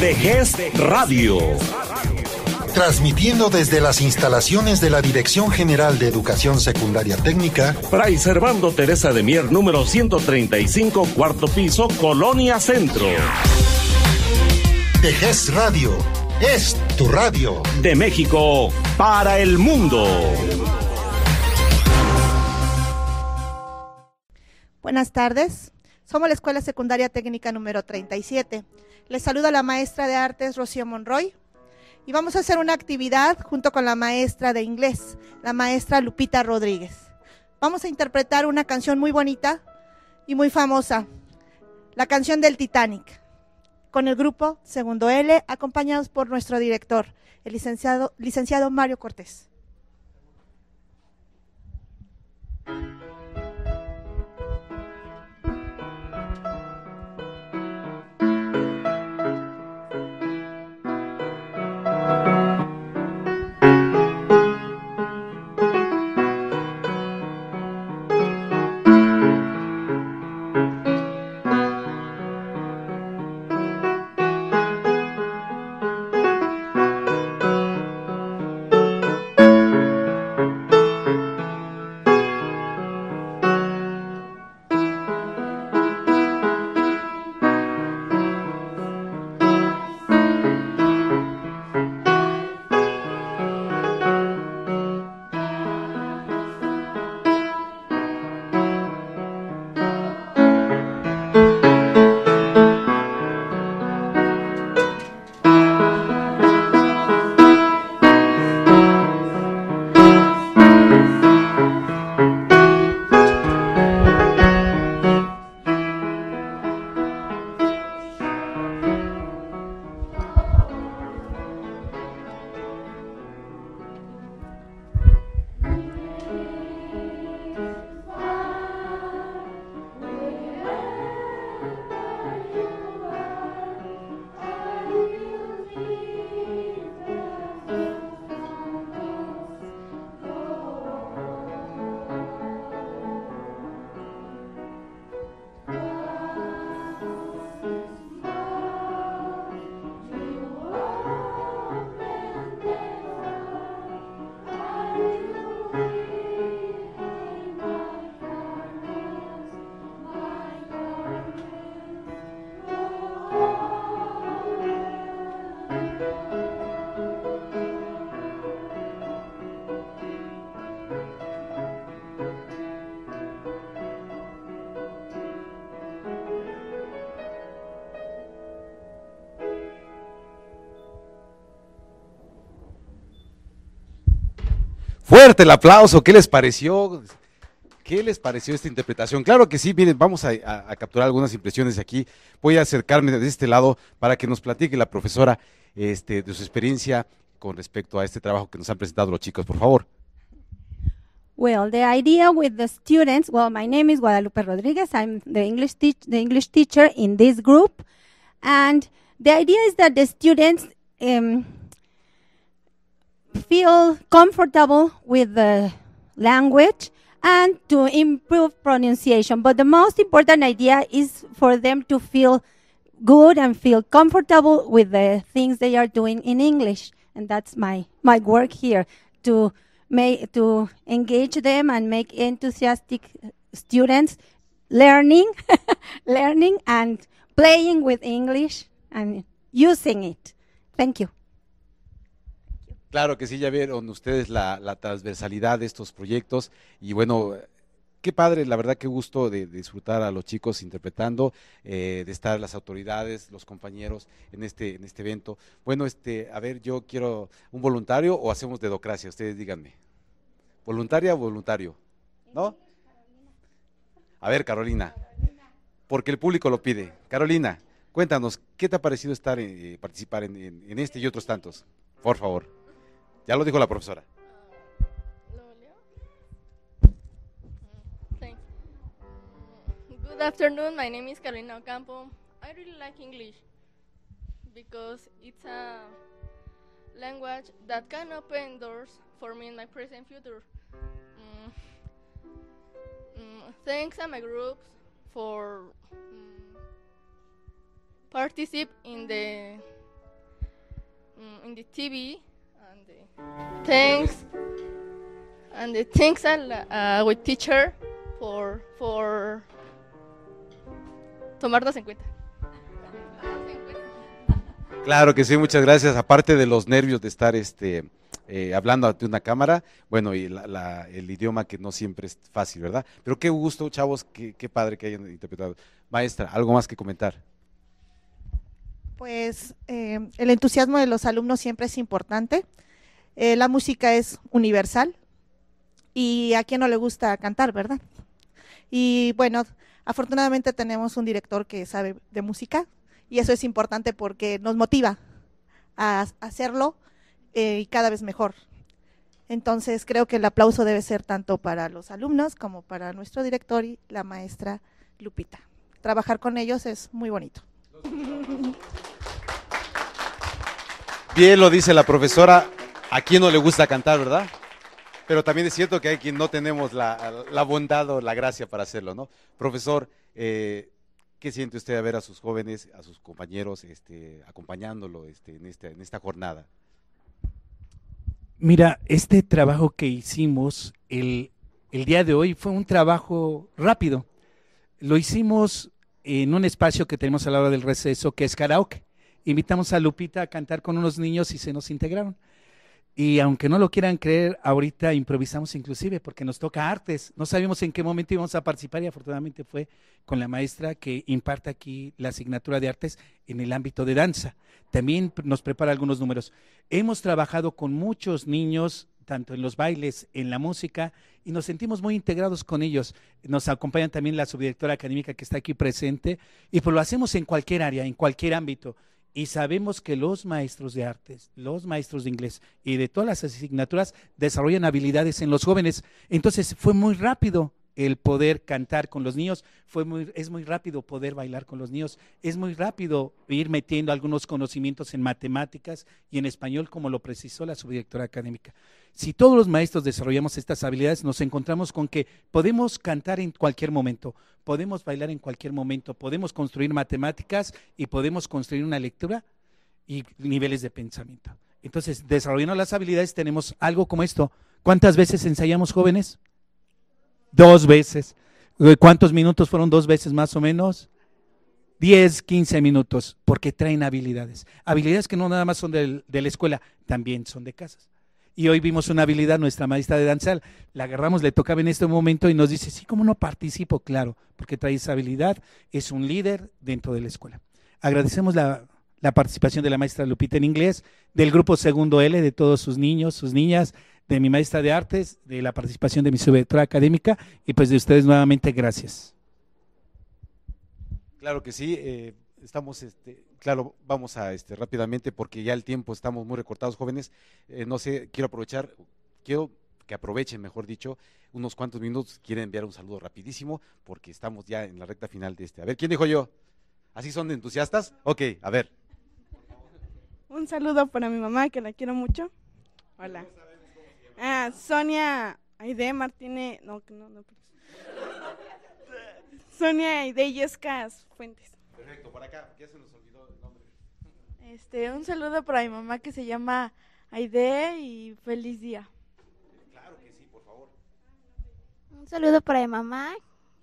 DGEST Radio. Transmitiendo desde las instalaciones de la Dirección General de Educación Secundaria Técnica, Fray Servando Teresa de Mier, número 135, cuarto piso, Colonia Centro. DGES Radio, es tu radio. De México para el mundo. Buenas tardes, somos la Escuela Secundaria Técnica número 37. Les saluda la maestra de Artes, Rocío Monroy. Y vamos a hacer una actividad junto con la maestra de inglés, la maestra Lupita Rodríguez. Vamos a interpretar una canción muy bonita y muy famosa, la canción del Titanic, con el grupo Segundo L, acompañados por nuestro director, el licenciado Mario Cortés. Fuerte el aplauso, ¿qué les pareció? ¿Qué les pareció esta interpretación? Claro que sí, miren, vamos a capturar algunas impresiones aquí. Voy a acercarme de este lado para que nos platique la profesora de su experiencia con respecto a este trabajo que nos han presentado los chicos, por favor. Well, the idea with the students, well, my name is Guadalupe Rodríguez, I'm the English teacher in this group, and the idea is that the students feel comfortable with the language and to improve pronunciation. But the most important idea is for them to feel good and feel comfortable with the things they are doing in English. And that's my work here, to engage them and make enthusiastic students learning and playing with English and using it. Thank you. Claro que sí, ya vieron ustedes la transversalidad de estos proyectos y bueno, qué padre, la verdad qué gusto de disfrutar a los chicos interpretando, de estar las autoridades, los compañeros en este evento. Bueno, a ver, yo quiero un voluntario o hacemos dedocracia, ustedes díganme. ¿Voluntaria o voluntario? ¿No? A ver, Carolina, porque el público lo pide. Carolina, cuéntanos, ¿qué te ha parecido participar en este y otros tantos? Por favor. Ya lo dijo la profesora. Thanks. Good afternoon, my name is Carolina Ocampo. I really like English because it's a language that can open doors for me in my present future. Thanks to my groups for participating in the in the TV and the things with teacher for tomarnos en cuenta. Claro que sí, muchas gracias. Aparte de los nervios de estar hablando ante una cámara, bueno, y el idioma que no siempre es fácil, ¿verdad? Pero qué gusto, chavos, qué padre que hayan interpretado. Maestra, ¿algo más que comentar? Pues el entusiasmo de los alumnos siempre es importante. La música es universal y a quien no le gusta cantar, ¿verdad? Y bueno, afortunadamente tenemos un director que sabe de música y eso es importante porque nos motiva a hacerlo y cada vez mejor. Entonces creo que el aplauso debe ser tanto para los alumnos como para nuestro director y la maestra Lupita. Trabajar con ellos es muy bonito. Bien lo dice la profesora, a quien no le gusta cantar, ¿verdad? Pero también es cierto que hay quien no tenemos la bondad o la gracia para hacerlo, ¿no? Profesor, ¿qué siente usted a ver a sus jóvenes, a sus compañeros acompañándolo en esta jornada? Mira, este trabajo que hicimos el día de hoy fue un trabajo rápido. Lo hicimos en un espacio que tenemos a la hora del receso, que es karaoke. Invitamos a Lupita a cantar con unos niños y se nos integraron. Y aunque no lo quieran creer, ahorita improvisamos inclusive, porque nos toca artes. No sabíamos en qué momento íbamos a participar y afortunadamente fue con la maestra que imparte aquí la asignatura de artes en el ámbito de danza. También nos prepara algunos números. Hemos trabajado con muchos niños, tanto en los bailes, en la música, y nos sentimos muy integrados con ellos. Nos acompañan también la subdirectora académica que está aquí presente, y pues lo hacemos en cualquier área, en cualquier ámbito. Y sabemos que los maestros de artes, los maestros de inglés y de todas las asignaturas desarrollan habilidades en los jóvenes. Entonces fue muy rápido el poder cantar con los niños, es muy rápido poder bailar con los niños, es muy rápido ir metiendo algunos conocimientos en matemáticas y en español, como lo precisó la subdirectora académica. Si todos los maestros desarrollamos estas habilidades, nos encontramos con que podemos cantar en cualquier momento, podemos bailar en cualquier momento, podemos construir matemáticas y podemos construir una lectura y niveles de pensamiento. Entonces, desarrollando las habilidades tenemos algo como esto. ¿Cuántas veces ensayamos, jóvenes? 2 veces. ¿Cuántos minutos fueron 2 veces más o menos? 10, 15 minutos, porque traen habilidades. Habilidades que no nada más son de la escuela, también son de casas. Y hoy vimos una habilidad, nuestra maestra de danza, la agarramos, le tocaba en este momento y nos dice, sí, ¿cómo no participo? Claro, porque trae esa habilidad, es un líder dentro de la escuela. Agradecemos la participación de la maestra Lupita en inglés, del grupo segundo L, de todos sus niños, sus niñas, de mi maestra de artes, de la participación de mi subdirectora académica y pues de ustedes nuevamente, gracias. Claro que sí, estamos, claro, vamos a rápidamente porque ya el tiempo estamos muy recortados, jóvenes, no sé, quiero que aprovechen, mejor dicho, unos cuantos minutos, quieren enviar un saludo rapidísimo porque estamos ya en la recta final de este. A ver, ¿quién dijo yo? ¿Así son de entusiastas? Ok, a ver. Un saludo para mi mamá, que la quiero mucho. Hola. Sonia Aide Martínez, no. Sonia Aide Yescas Fuentes. Perfecto, por acá, ya se nos olvidó el nombre. Un saludo para mi mamá que se llama Aide y feliz día. Claro que sí, por favor. Un saludo para mi mamá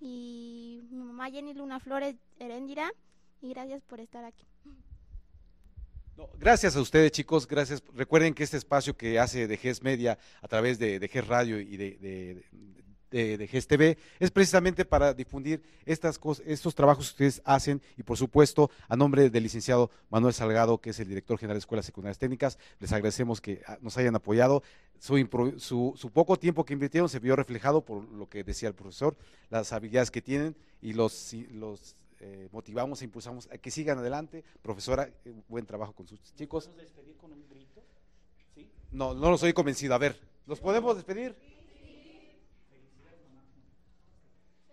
y mi mamá Jenny Luna Flores Herendira y gracias por estar aquí. No, gracias a ustedes, chicos, gracias. Recuerden que este espacio que hace DGES Media a través de DGES Radio y de DGEST TV es precisamente para difundir estas cosas, estos trabajos que ustedes hacen y por supuesto a nombre del licenciado Manuel Salgado, que es el director general de Escuela Secundaria Técnica, les agradecemos que nos hayan apoyado. Su poco tiempo que invirtieron se vio reflejado por lo que decía el profesor, las habilidades que tienen y los motivamos e impulsamos a que sigan adelante. Profesora, buen trabajo con sus chicos. ¿Podemos despedir con un grito? ¿Sí? No los soy convencido. A ver, ¿los podemos despedir? Sí.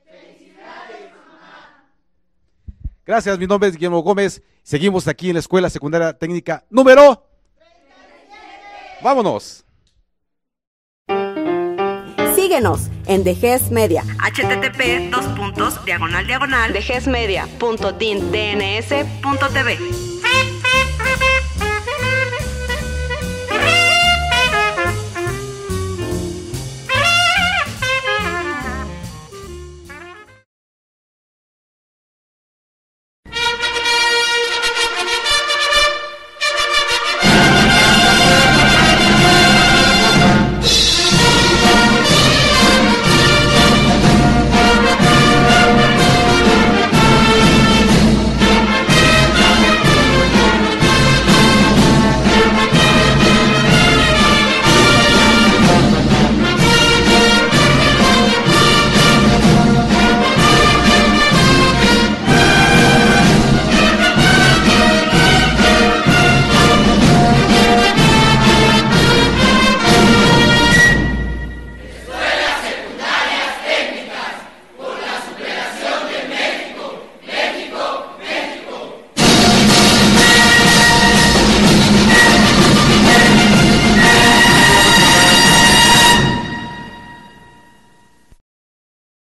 Felicidades, mamá. Gracias, mi nombre es Guillermo Gómez. Seguimos aquí en la Escuela Secundaria Técnica número 37. Vámonos. Síguenos en DGES Media. http://dgsmedia.dins.tv